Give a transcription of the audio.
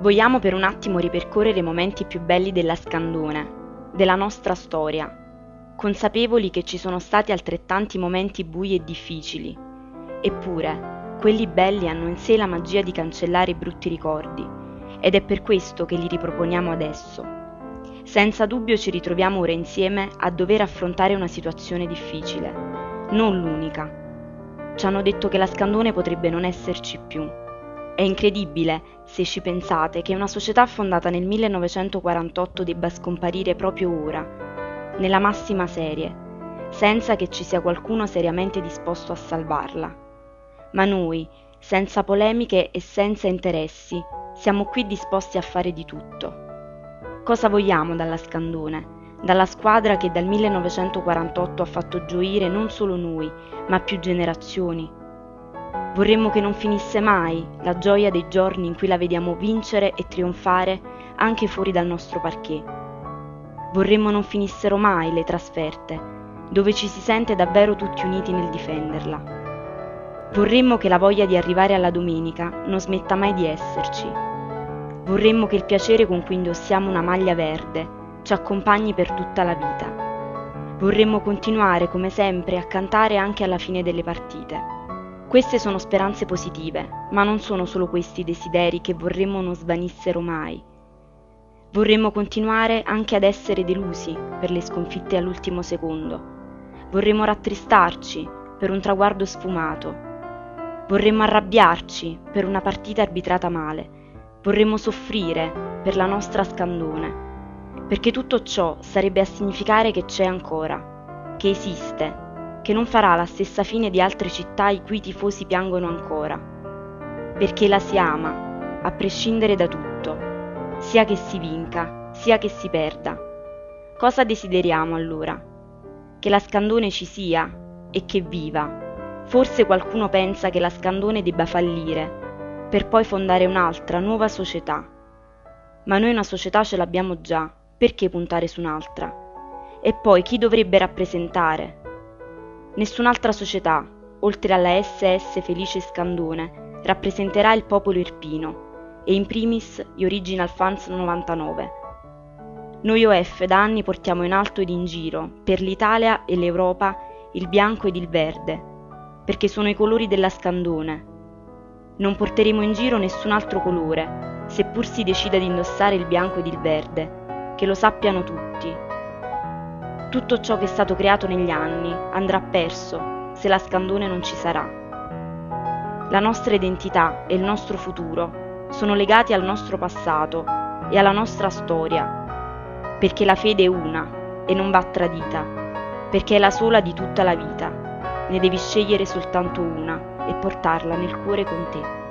Vogliamo per un attimo ripercorrere i momenti più belli della Scandone, della nostra storia, consapevoli che ci sono stati altrettanti momenti bui e difficili. Eppure, quelli belli hanno in sé la magia di cancellare i brutti ricordi, ed è per questo che li riproponiamo adesso. Senza dubbio ci ritroviamo ora insieme a dover affrontare una situazione difficile, non l'unica. Ci hanno detto che la Scandone potrebbe non esserci più. È incredibile, se ci pensate, che una società fondata nel 1948 debba scomparire proprio ora, nella massima serie, senza che ci sia qualcuno seriamente disposto a salvarla. Ma noi, senza polemiche e senza interessi, siamo qui disposti a fare di tutto. Cosa vogliamo dalla Scandone, dalla squadra che dal 1948 ha fatto gioire non solo noi, ma più generazioni? Vorremmo che non finisse mai la gioia dei giorni in cui la vediamo vincere e trionfare anche fuori dal nostro parquet. Vorremmo non finissero mai le trasferte, dove ci si sente davvero tutti uniti nel difenderla. Vorremmo che la voglia di arrivare alla domenica non smetta mai di esserci. Vorremmo che il piacere con cui indossiamo una maglia verde ci accompagni per tutta la vita. Vorremmo continuare, come sempre, a cantare anche alla fine delle partite. Queste sono speranze positive, ma non sono solo questi desideri che vorremmo non svanissero mai. Vorremmo continuare anche ad essere delusi per le sconfitte all'ultimo secondo. Vorremmo rattristarci per un traguardo sfumato. Vorremmo arrabbiarci per una partita arbitrata male. Vorremmo soffrire per la nostra Scandone, perché tutto ciò sarebbe a significare che c'è ancora, che esiste, che non farà la stessa fine di altre città i cui tifosi piangono ancora, perché la si ama, a prescindere da tutto, sia che si vinca, sia che si perda. Cosa desideriamo allora? Che la Scandone ci sia e che viva. Forse qualcuno pensa che la Scandone debba fallire, per poi fondare un'altra, nuova società. Ma noi una società ce l'abbiamo già, perché puntare su un'altra? E poi chi dovrebbe rappresentare? Nessun'altra società, oltre alla S.S. Felice Scandone, rappresenterà il popolo irpino, e in primis gli Original Fans 99. Noi OF da anni portiamo in alto ed in giro, per l'Italia e l'Europa, il bianco ed il verde, perché sono i colori della Scandone. Non porteremo in giro nessun altro colore, seppur si decida di indossare il bianco ed il verde, che lo sappiano tutti. Tutto ciò che è stato creato negli anni andrà perso se la Scandone non ci sarà. La nostra identità e il nostro futuro sono legati al nostro passato e alla nostra storia, perché la fede è una e non va tradita, perché è la sola di tutta la vita. Ne devi scegliere soltanto una e portarla nel cuore con te.